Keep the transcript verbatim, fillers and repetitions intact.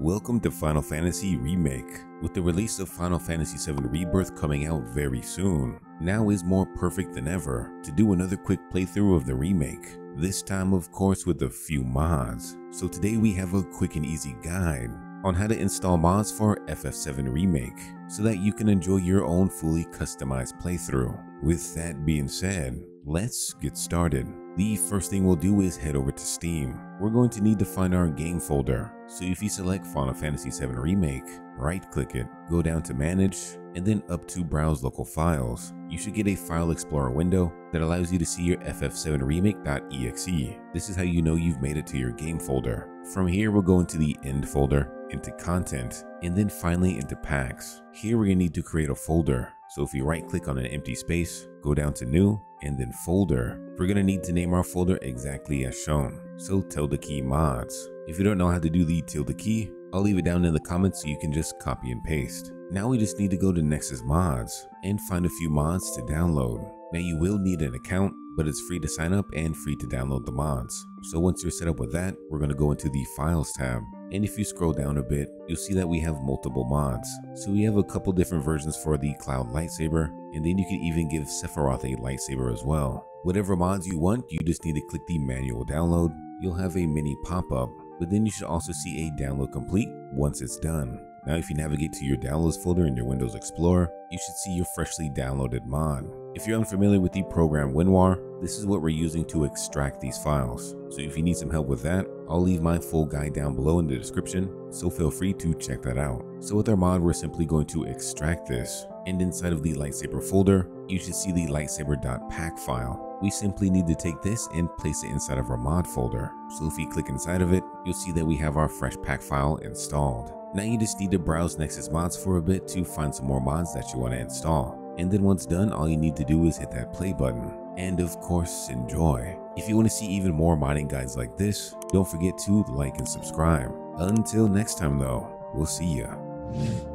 Welcome to Final Fantasy Remake. With the release of Final Fantasy seven Rebirth coming out very soon, now is more perfect than ever to do another quick playthrough of the remake, this time of course with a few mods. So today we have a quick and easy guide on how to install mods for F F seven Remake so that you can enjoy your own fully customized playthrough. With that being said, let's get started. The first thing we'll do is head over to Steam. We're going to need to find our game folder. So if you select Final Fantasy seven Remake, right click it, go down to Manage, and then up to Browse Local Files. You should get a File Explorer window that allows you to see your F F seven remake dot E X E. This is how you know you've made it to your game folder. From here, we'll go into the End folder, into Content, and then finally into Packs. Here we're going to need to create a folder. So if you right click on an empty space, go down to New, and then Folder. We're going to need to name our folder exactly as shown. So tilde key mods. If you don't know how to do the tilde key, I'll leave it down in the comments so you can just copy and paste. Now we just need to go to Nexus Mods and find a few mods to download. Now you will need an account, but it's free to sign up and free to download the mods. So once you're set up with that, we're going to go into the Files tab. And if you scroll down a bit, you'll see that we have multiple mods. So we have a couple different versions for the Cloud lightsaber, and then you can even give Sephiroth a lightsaber as well. Whatever mods you want, you just need to click the manual download. You'll have a mini pop-up, but then you should also see a download complete once it's done. Now if you navigate to your downloads folder in your Windows Explorer, you should see your freshly downloaded mod. If you're unfamiliar with the program WinRAR, this is what we're using to extract these files. So if you need some help with that, I'll leave my full guide down below in the description, so feel free to check that out. So with our mod, we're simply going to extract this, and inside of the lightsaber folder, you should see the lightsaber.pack file. We simply need to take this and place it inside of our mod folder. So if you click inside of it, you'll see that we have our fresh pack file installed. Now you just need to browse Nexus Mods for a bit to find some more mods that you want to install. And then once done, all you need to do is hit that play button. And of course, enjoy. If you want to see even more modding guides like this, don't forget to like and subscribe. Until next time though, we'll see ya.